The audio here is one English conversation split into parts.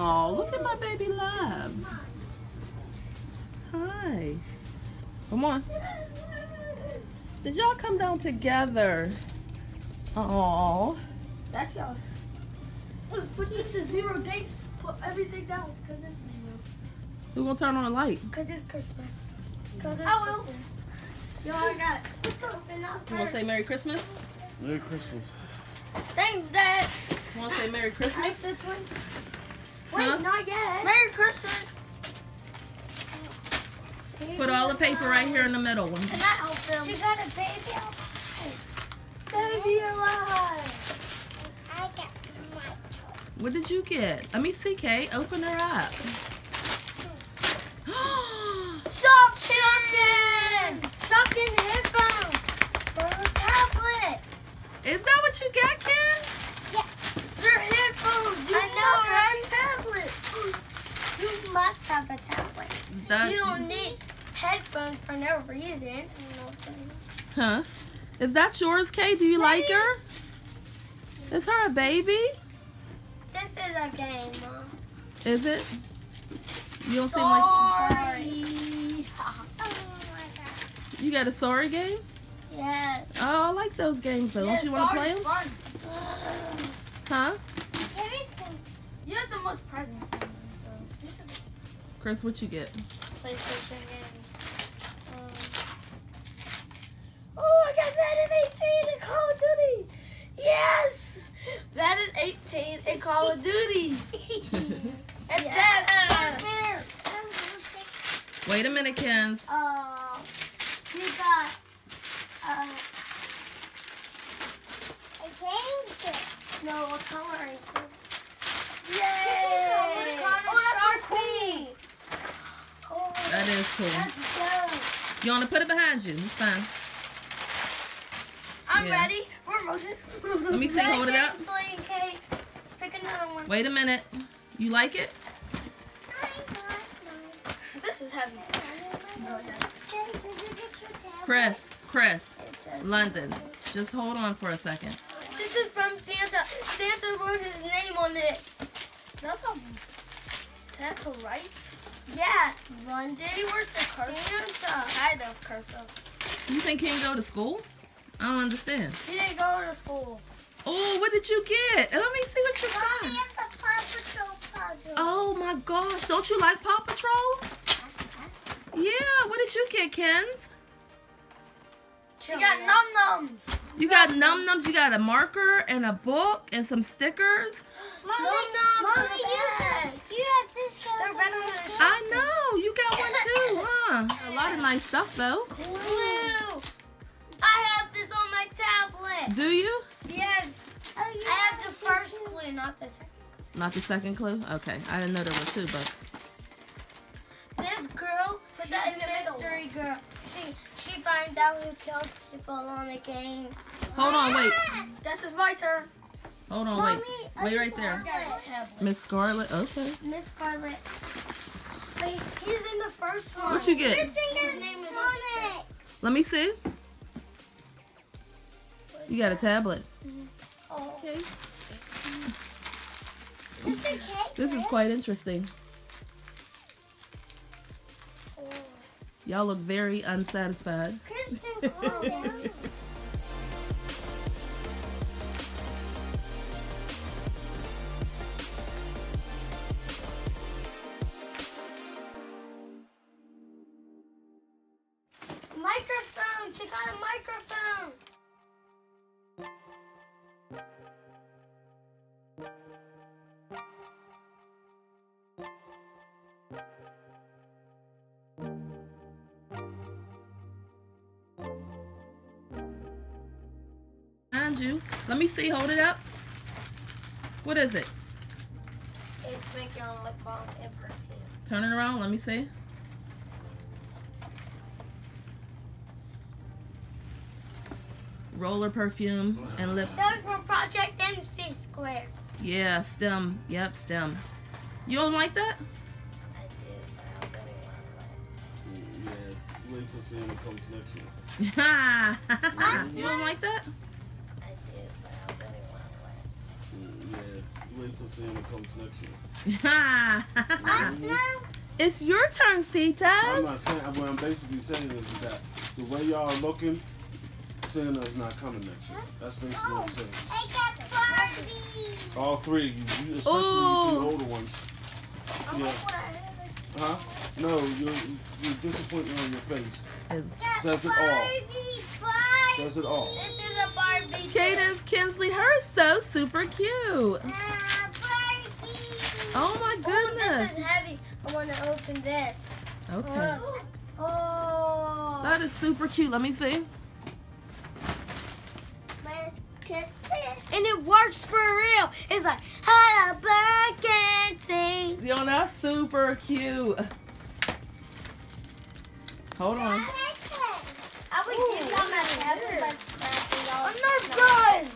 Oh, look at my baby loves. Hi. Come on. Did y'all come down together? Oh. That's yours. Look, put this to zero dates. Put everything down because it's zero. Who's gonna turn on a light? Because it's Christmas. Because it's Christmas. Yo, I got it. Let's go. You wanna say Merry Christmas? Merry Christmas. Thanks, Dad. You wanna say Merry Christmas? Wait, huh? Not yet. Merry Christmas. Baby put all the paper alive. Right here in the middle one. Can that help them? She got a baby alive. Baby alive. I got my toy. What did you get? Let me see, Kate. Open her up. Shopkin! Shopkin headphones. For the tablet. Is that what you got, Ken? Yes. They're headphones. You I know, right? You must have a tablet. That you don't need headphones for no reason. Huh? Is that yours, Kay? Do you like her? Is her a baby? This is a game, Mom. Is it? You don't seem like sorry. Oh my God. You got a sorry game? Yes. Oh, I like those games though. Yes, don't you want to play them? Fun. Huh? You have the most presents. Chris, what you get? PlayStation games. Oh, I got Madden 18 and Call of Duty. Yes! Madden 18 and Call of Duty. And that's right there. Wait a minute, Kens. We got a game disc. No, a coloring book. Yay! Oh, that's so cool. That is cool. Let's go. You want to put it behind you? It's fine. I'm ready. We're motion. Let me see. Hold it up. Cake. Pick another one. Wait a minute. You like it? This is heavy. Chris, London. Just hold on for a second. This is from Santa. Santa wrote his name on it. That's how Santa writes. Yeah, London. He works at Santa. Kind of cursive. You think he didn't go to school? I don't understand. He didn't go to school. Oh, what did you get? Let me see what you got. Mommy, it's a Paw Patrol puzzle. Oh my gosh, don't you like Paw Patrol? Yeah, what did you get, Kens? You got num-nums. You got num-nums. You got a marker and a book and some stickers. Mommy, you have this one. I know. You got one too, huh? A lot of nice stuff, though. Blue. I have this on my tablet. Do you? Yes. Oh, yeah. I have the first clue, not the second clue. Not the second clue? Okay. I didn't know there was two, but... This girl, that mystery girl, she finds out who kills people on the game. Hold on, wait. This is my turn. Hold on, Mommy, wait right there. Miss Scarlet, okay. Miss Scarlet. Wait, he's in the first one. What you get? His name is Sonic. Let me see. You got a tablet. Oh. Okay. This is quite interesting. Y'all look very unsatisfied. Kristen, calm down. Microphone! She got a microphone! behind you. Let me see. Hold it up. What is it? It's like your own lip balm and perfume. Turn it around. Let me see. Roller perfume and lip. Those were Project MC Square. Yeah, STEM. Yep, STEM. You don't like that? I do, but I don't really want to. Yeah, wait till seeing what comes next year. Ha! You don't like that? I do, but I don't really want to. Yeah, wait till seeing what comes next year. Ha! It's your turn, Sita. I'm not saying. What I'm basically saying is that the way y'all are looking, Santa's not coming next year. That's basically what I'm saying. I got Barbie. All three of you, especially you two older ones. Yeah. Huh? No, you're disappointed on your face. Says it all. Says it all. This is a Barbie. Cadence Kinsley, hers so super cute. Barbie. Oh my goodness. Ooh, this is heavy. I want to open this. Okay. Look. Oh. That is super cute. Let me see. And it works for real. It's like, hello, black and tea. Yo, that's super cute. Hold on. I would give them another gun. Oh my God.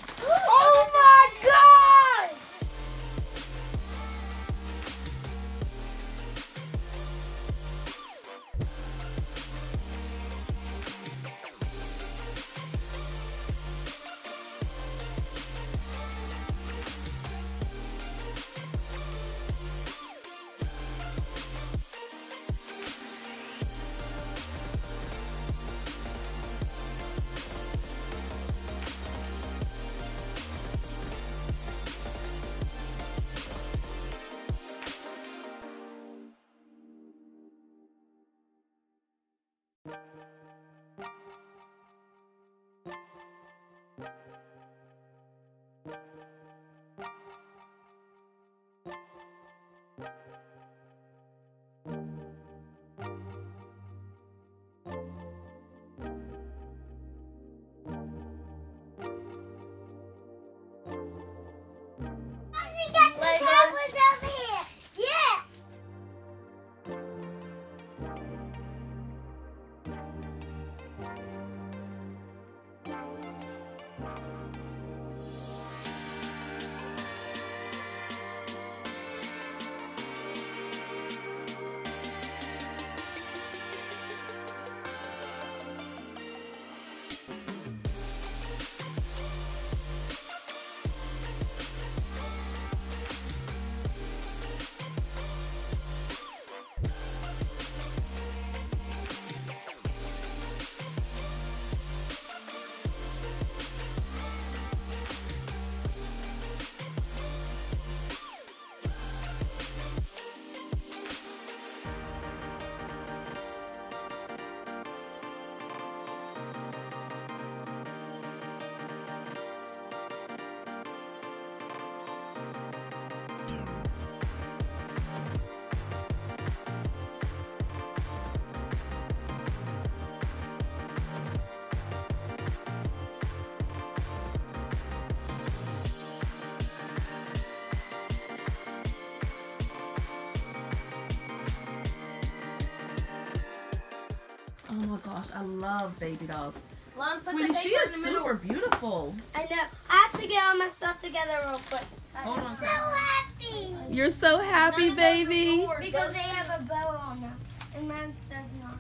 Oh my gosh, I love baby dolls. Mom, sweetie, she is super beautiful. I know. I have to get all my stuff together real quick. Hold on. I'm so happy. You're so happy, baby. Because they have a bow on them, and mine does not.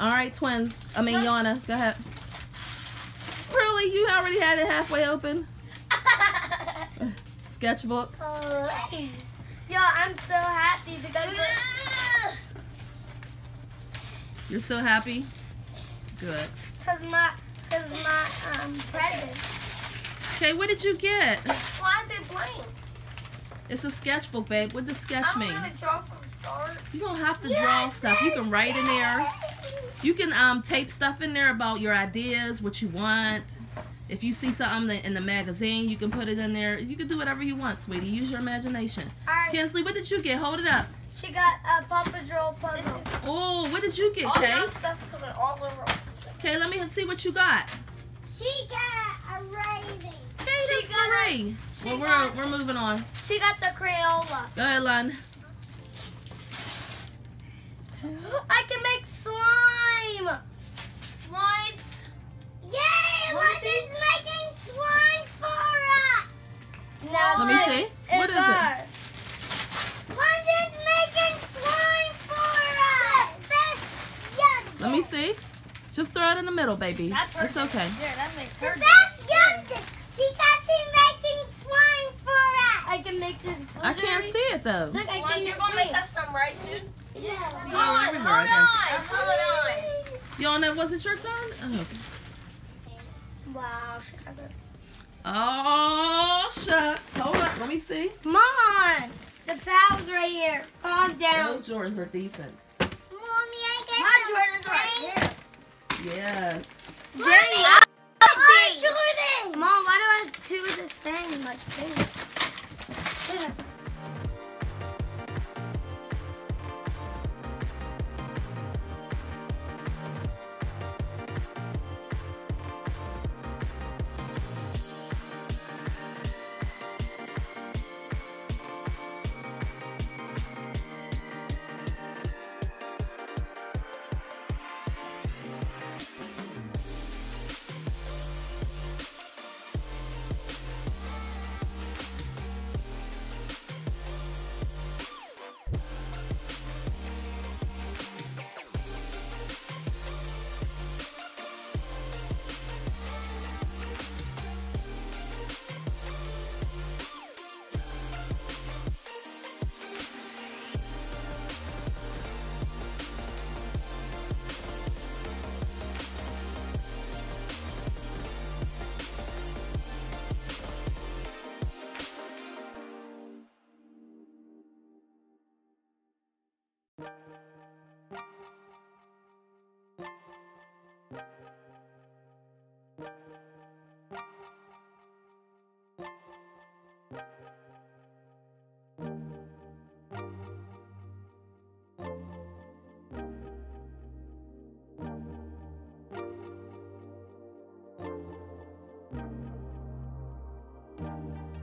All right, twins. I mean, Yana, go ahead. Really, you already had it halfway open. Sketchbook. Please. Yo, I'm so happy because. You're so happy? Good. Cause my present. Okay, what did you get? Why is it blank? It's a sketchbook, babe. What does sketch mean? I don't have to draw from the start. You don't have to draw stuff. You can write in there. You can tape stuff in there about your ideas, what you want. If you see something in the magazine, you can put it in there. You can do whatever you want, sweetie. Use your imagination. All right. Kinsley, what did you get? Hold it up. She got a Paw Patrol puzzle. Oh, what did you get, Kay? All stuff's coming all over. Okay, let me see what you got. She got a writing. Okay. Well, we're moving on. She got the Crayola. Go ahead, Lon. I can make slime. What? Yay! London's making slime for us. Now let me see. What is it? London's making slime for us. Let me see. Just throw it in the middle, baby. That's her. It's okay. Yeah, that makes her. That's London because she's making slime for us. I can make this. I can't see it though. Look, I can. You're gonna make us some, right, too? Yeah. Hold on. Hold on. Y'all know it wasn't your turn? Oh. Wow, Shabbos. Oh, shucks. Hold up. Let me see. Come on. The towel's right here. Calm down. Those Jordans are decent. Mommy, I got my Jordans right here. Yes. Mommy, I got Jordans. Mom, why do I choose this thing? My face. Yeah.